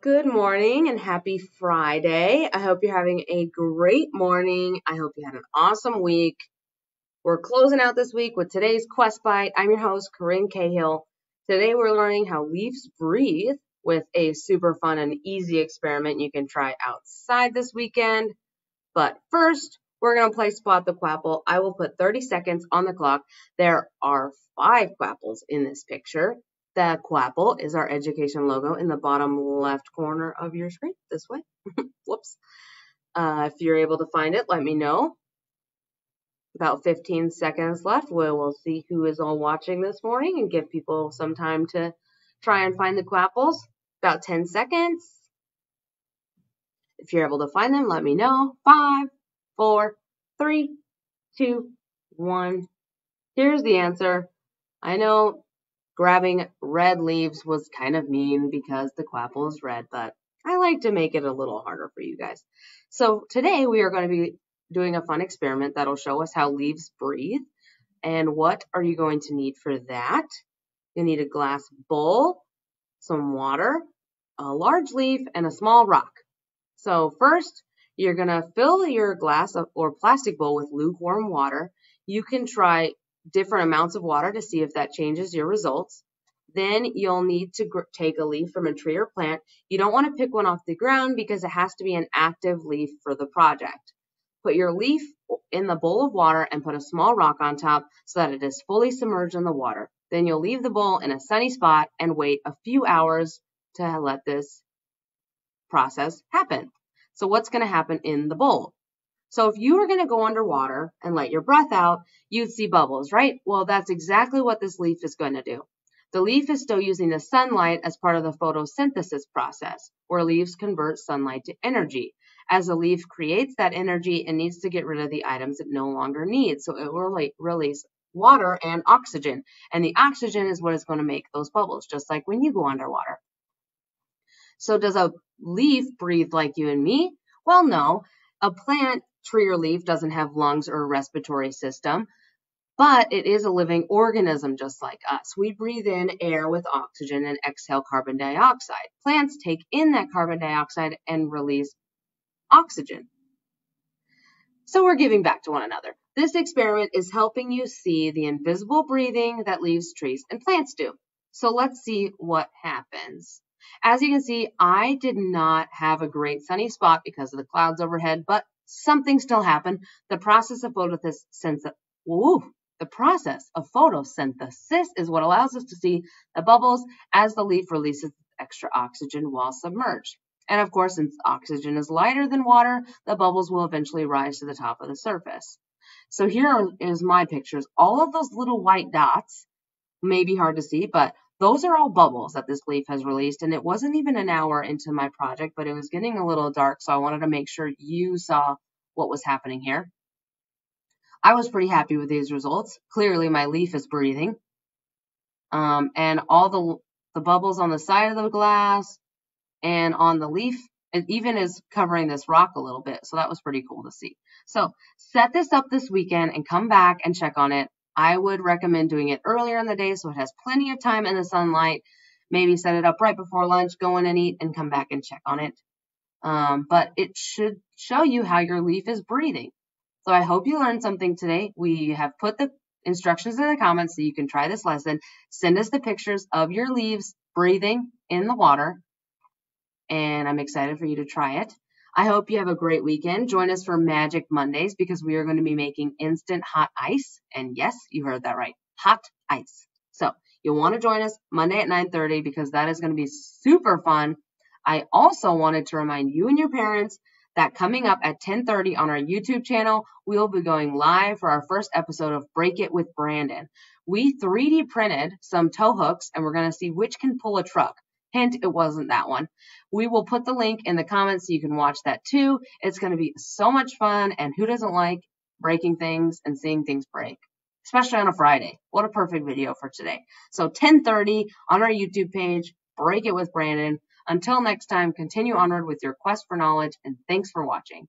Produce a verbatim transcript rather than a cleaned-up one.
Good morning and happy Friday. I hope you're having a great morning. I hope you had an awesome week. We're closing out this week with today's Quest Byte. I'm your host, Corinne Cahill. Today we're learning how leaves breathe with a super fun and easy experiment you can try outside this weekend. But first, we're going to play Spot the Quapple. I will put thirty seconds on the clock. There are five Quapples in this picture. The Quapple is our education logo in the bottom left corner of your screen, this way. Whoops. Uh, if you're able to find it, let me know. About fifteen seconds left. We will see who is all watching this morning and give people some time to try and find the Quapples. About ten seconds. If you're able to find them, let me know. Five, four, three, two, one. Here's the answer. I know grabbing red leaves was kind of mean because the Quapple is red, but I like to make it a little harder for you guys. So today we are going to be doing a fun experiment that'll show us how leaves breathe. And what are you going to need for that? You need a glass bowl, some water, a large leaf, and a small rock. So first, you're going to fill your glass or plastic bowl with lukewarm water. You can try different amounts of water to see if that changes your results. Then you'll need to take a leaf from a tree or plant. You don't want to pick one off the ground because it has to be an active leaf for the project. Put your leaf in the bowl of water and put a small rock on top so that it is fully submerged in the water. Then you'll leave the bowl in a sunny spot and wait a few hours to let this process happen. So what's going to happen in the bowl? So if you were going to go underwater and let your breath out, you'd see bubbles, right? Well, that's exactly what this leaf is going to do. The leaf is still using the sunlight as part of the photosynthesis process, where leaves convert sunlight to energy. As a leaf creates that energy, it needs to get rid of the items it no longer needs. So it will release water and oxygen. And the oxygen is what is going to make those bubbles, just like when you go underwater. So does a leaf breathe like you and me? Well, no. A plant, tree, or leaf doesn't have lungs or a respiratory system, but it is a living organism just like us. We breathe in air with oxygen and exhale carbon dioxide. Plants take in that carbon dioxide and release oxygen. So we're giving back to one another. This experiment is helping you see the invisible breathing that leaves, trees, and plants do. So let's see what happens. As you can see, I did not have a great sunny spot because of the clouds overhead, but something still happened. The process of photosynthesis, ooh, the process of photosynthesis is what allows us to see the bubbles as the leaf releases extra oxygen while submerged. And of course, since oxygen is lighter than water, the bubbles will eventually rise to the top of the surface. So here is my pictures. All of those little white dots may be hard to see, but those are all bubbles that this leaf has released, and it wasn't even an hour into my project, but it was getting a little dark, so I wanted to make sure you saw what was happening here. I was pretty happy with these results. Clearly, my leaf is breathing. Um, and all the, the bubbles on the side of the glass and on the leaf, it even is covering this rock a little bit, so that was pretty cool to see. So set this up this weekend and come back and check on it. I would recommend doing it earlier in the day so it has plenty of time in the sunlight. Maybe set it up right before lunch, go in and eat, and come back and check on it. Um, but it should show you how your leaf is breathing. So I hope you learned something today. We have put the instructions in the comments so you can try this lesson. Send us the pictures of your leaves breathing in the water. And I'm excited for you to try it. I hope you have a great weekend. Join us for Magic Mondays because we are going to be making instant hot ice. And yes, you heard that right. Hot ice. So you'll want to join us Monday at nine thirty because that is going to be super fun. I also wanted to remind you and your parents that coming up at ten thirty on our YouTube channel, we'll be going live for our first episode of Break It with Brandon. We three D printed some tow hooks and we're going to see which can pull a truck. Hint, it wasn't that one. We will put the link in the comments so you can watch that too. It's going to be so much fun, and who doesn't like breaking things and seeing things break, especially on a Friday? What a perfect video for today. So ten thirty on our YouTube page, Break It with Brandon. Until next time, continue onward with your quest for knowledge, and thanks for watching.